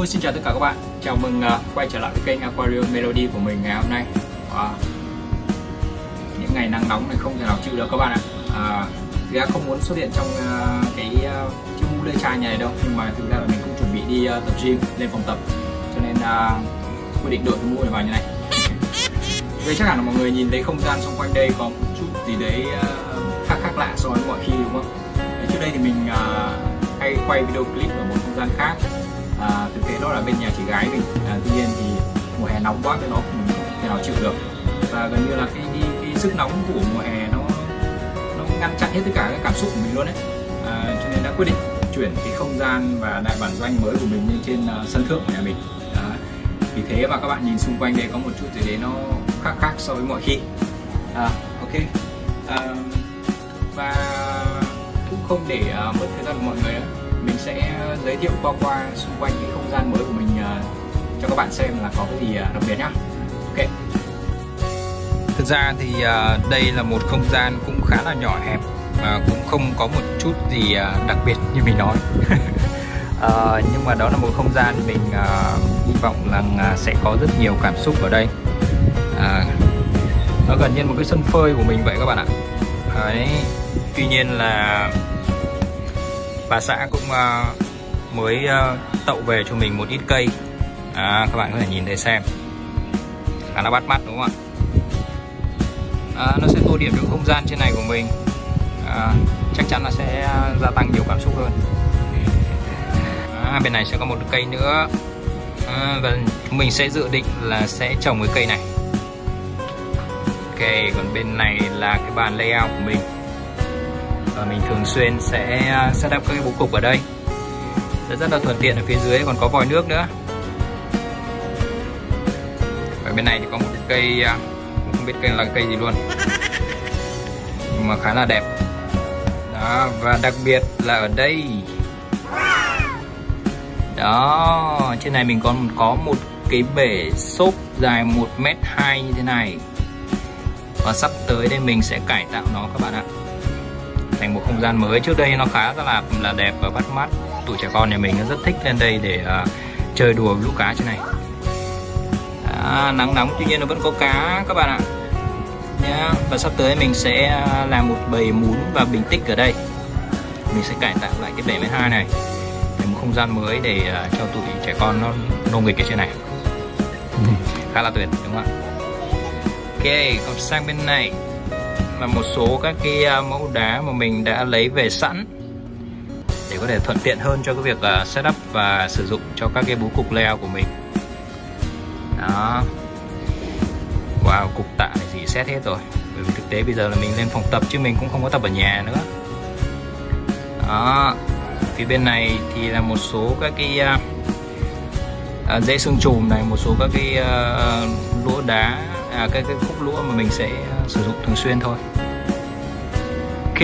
Hello, xin chào tất cả các bạn. Chào mừng quay trở lại với kênh Aquarium Melody của mình ngày hôm nay. Những ngày nắng nóng này không thể nào chịu được các bạn ạ. Thì không muốn xuất hiện trong chiếc mũ lưỡi chai này đâu, nhưng mà thực ra là mình cũng chuẩn bị đi tập gym, lên phòng tập, cho nên quyết định đội cái mũ này vào như này. Vậy chắc hẳn là mọi người nhìn thấy không gian xung quanh đây có một chút gì đấy khác lạ so với mọi khi, đúng không? Trước đây thì mình hay quay video clip ở một không gian khác. Thực tế đó là bên nhà chị gái mình. Tuy nhiên thì mùa hè nóng quá cái nó mình không thể nào chịu được, và gần như là cái sức nóng của mùa hè nó ngăn chặn hết tất cả các cảm xúc của mình luôn đấy. Cho nên đã quyết định chuyển cái không gian và đại bản doanh mới của mình lên trên sân thượng của nhà mình. Vì thế mà các bạn nhìn xung quanh đây có một chút gì đấy nó khác so với mọi khi. Ok, và cũng không để mất thời gian của mọi người nữa, mình sẽ giới thiệu qua xung quanh cái không gian mới của mình cho các bạn xem là có cái gì đặc biệt nhá. Ok. Thực ra thì đây là một không gian cũng khá là nhỏ hẹp và cũng không có một chút gì đặc biệt như mình nói. Nhưng mà đó là một không gian mình hy vọng là sẽ có rất nhiều cảm xúc ở đây. Nó gần như một cái sân phơi của mình vậy các bạn ạ. Đấy. Tuy nhiên là bà xã cũng mới tậu về cho mình một ít cây, các bạn có thể nhìn thấy xem, khá là bắt mắt đúng không ạ? Nó sẽ tô điểm được không gian trên này của mình, chắc chắn là sẽ gia tăng nhiều cảm xúc hơn. Bên này sẽ có một cây nữa, và chúng mình sẽ dự định là sẽ trồng cái cây này. Ok, còn bên này là cái bàn layout của mình. Mình thường xuyên sẽ setup các cái bố cục ở đây, rất là thuận tiện. Ở phía dưới còn có vòi nước nữa. Ở bên này thì có một cái cây, không biết cây là cây gì luôn, nhưng mà khá là đẹp đó. Và đặc biệt là ở đây đó, trên này mình còn có một cái bể xốp dài 1,2 m như thế này, và sắp tới đây mình sẽ cải tạo nó các bạn ạ, thành một không gian mới. Trước đây nó khá là đẹp và bắt mắt, tụi trẻ con nhà mình nó rất thích lên đây để chơi đùa lũ cá trên này. Nắng nóng tuy nhiên nó vẫn có cá các bạn ạ. Và sắp tới mình sẽ làm một bầy mún và bình tích ở đây. Mình sẽ cải tạo lại cái bể 12 này thành một không gian mới để cho tụi trẻ con nó nô nghịch ở trên này. Khá là tuyệt đúng không ạ? Ok, còn sang bên này là một số các cái mẫu đá mà mình đã lấy về sẵn để có thể thuận tiện hơn cho cái việc setup và sử dụng cho các cái bố cục layout của mình. Đó. Wow, cục tạ này gì xét hết rồi. Bởi vì thực tế bây giờ là mình lên phòng tập chứ mình cũng không có tập ở nhà nữa. Đó. Phía bên này thì là một số các cái dây xương chùm này, một số các cái lũa đá, cái khúc lũa mà mình sẽ sử dụng thường xuyên thôi. Ok,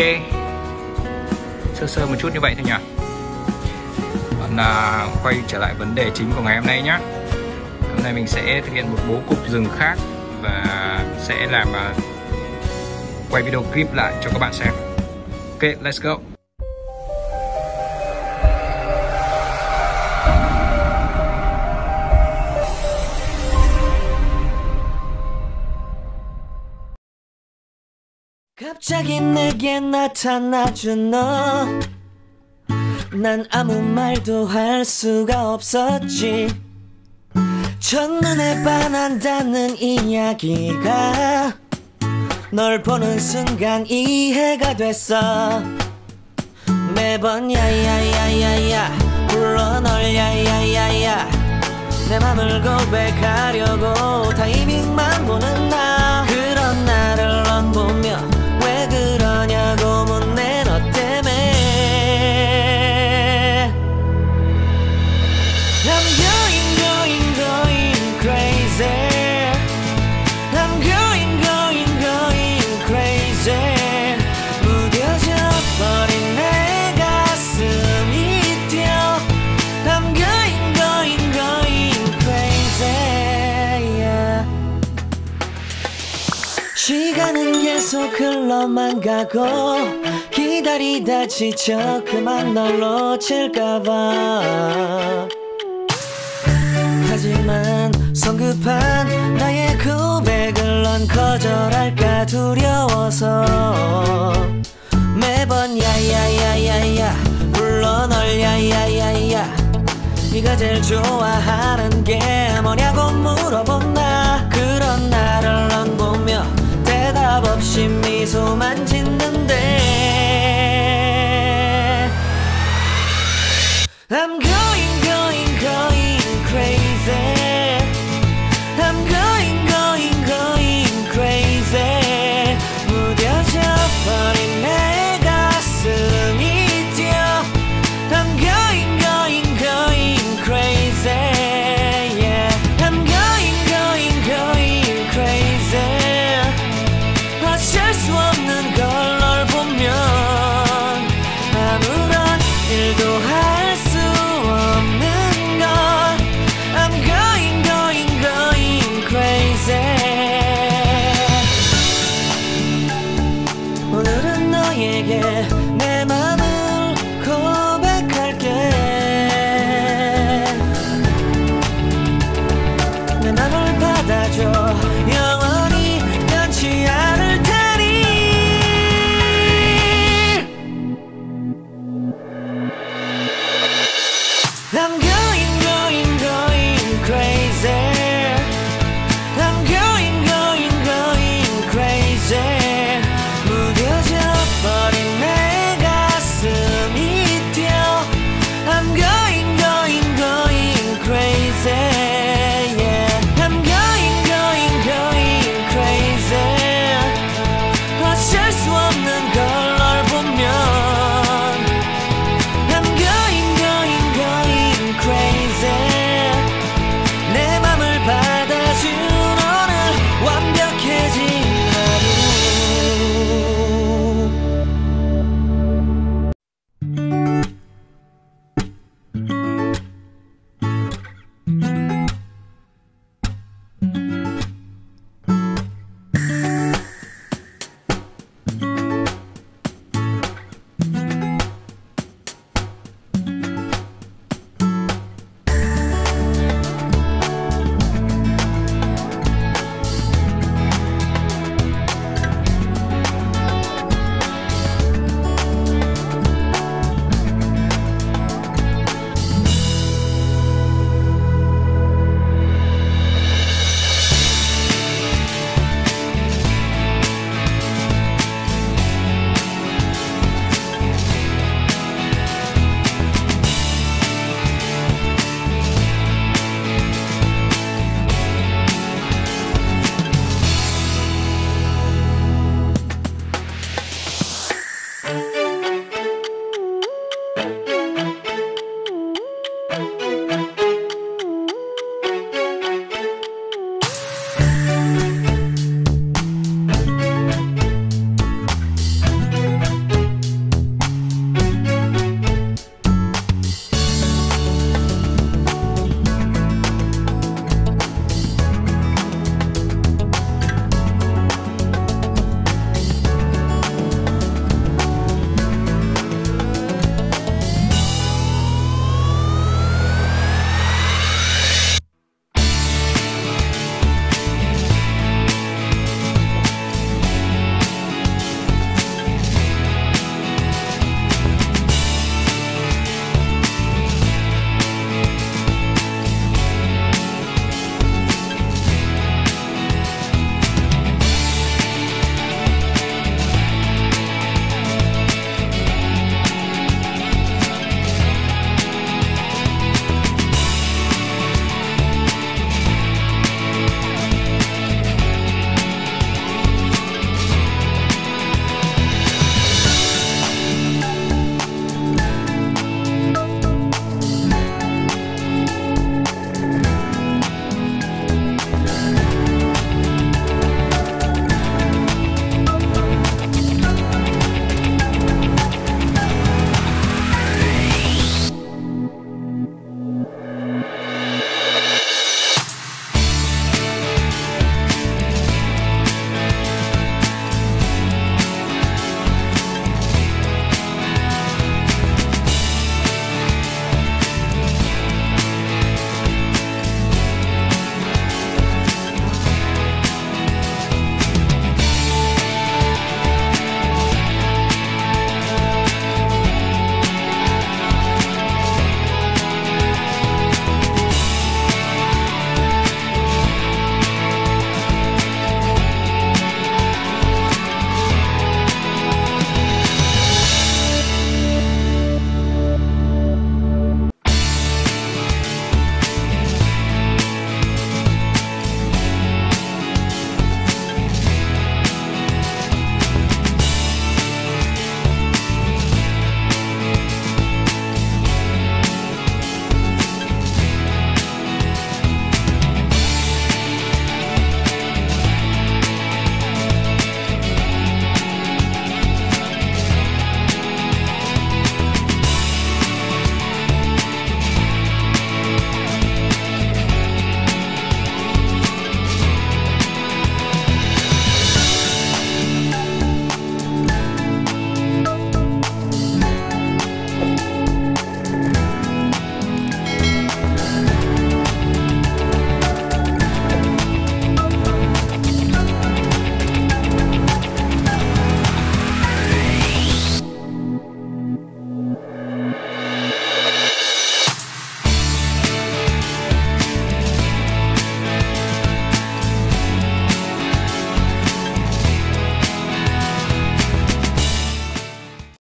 sơ một chút như vậy thôi nhỉ. Còn quay trở lại vấn đề chính của ngày hôm nay nhé. Hôm nay mình sẽ thực hiện một bố cục rừng khác và sẽ làm quay video clip lại cho các bạn xem. Ok, let's go. 갑자기 내게 나타나준 너 난 아무 말도 할 수가 없었지 첫눈에 반한다는 이야기가 널 보는 순간 이해가 됐어 매번 야야야야야 불러 널 야야야야 내 맘을 고백하려고 타이밍만 보는 나 그런 나를 넌 보며 시간은 계속 흘러만 가고 기다리다 지쳐 그만 널 놓칠까봐 나만 성급한 나의 고백을 넌 거절할까 두려워서 매번 야야야야야 불러 널 야야야야 네가 제일 좋아하는 게 뭐냐고 물어본